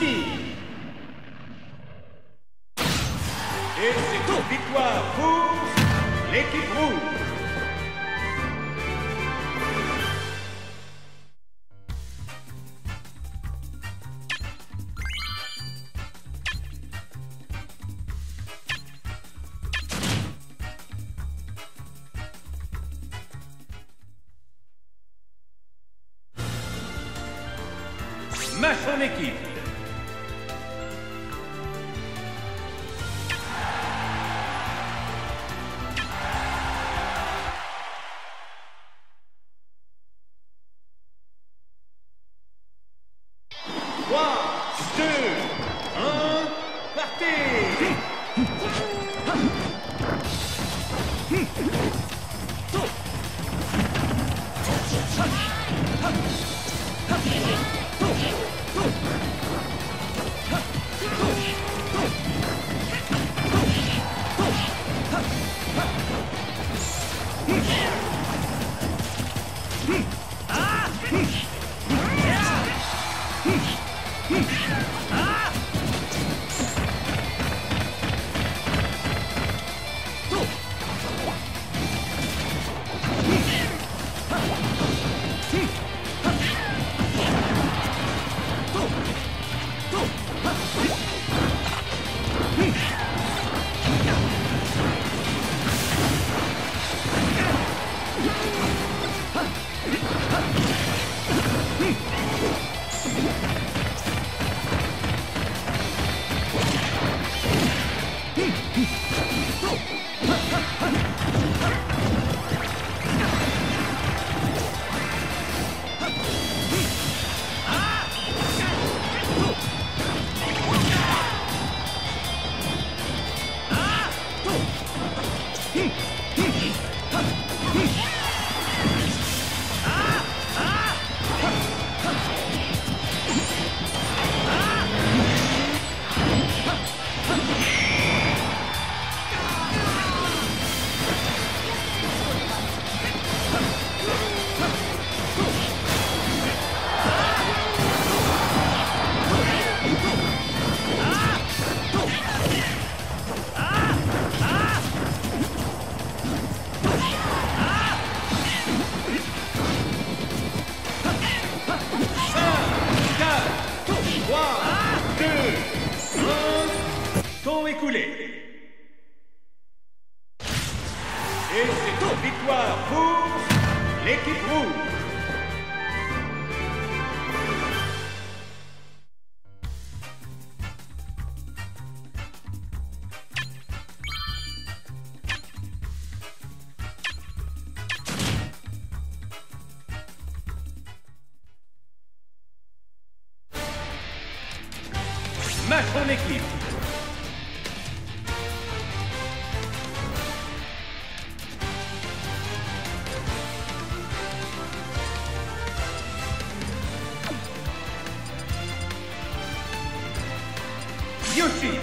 Et c'est une victoire pour l'équipe rouge. à son équipe. Yoshi.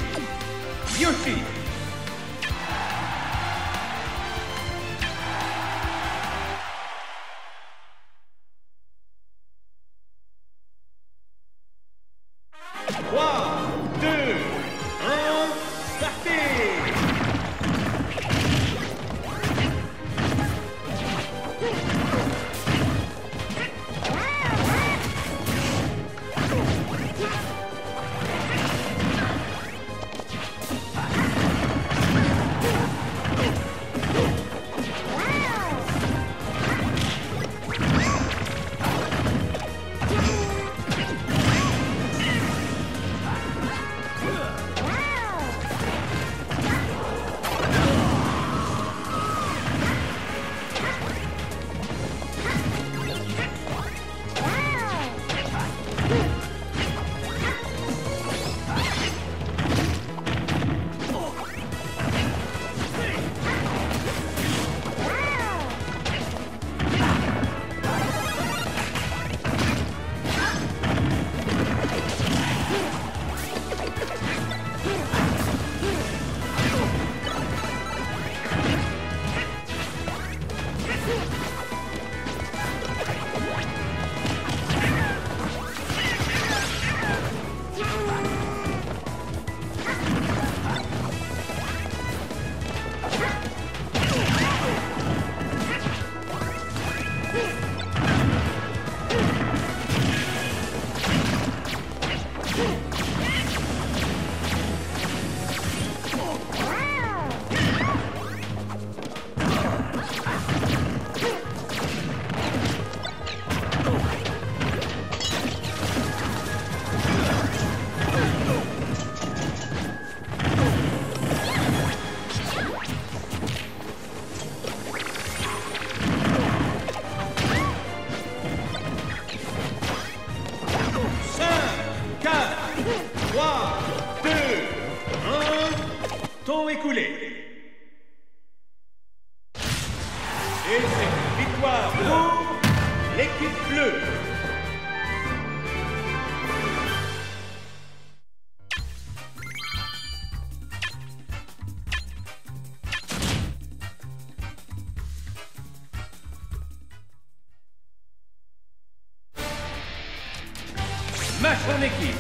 Match en équipe.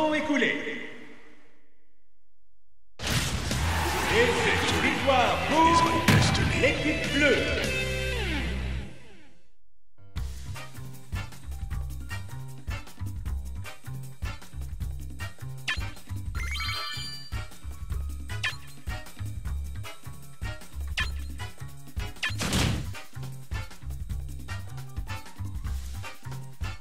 temps écoulé.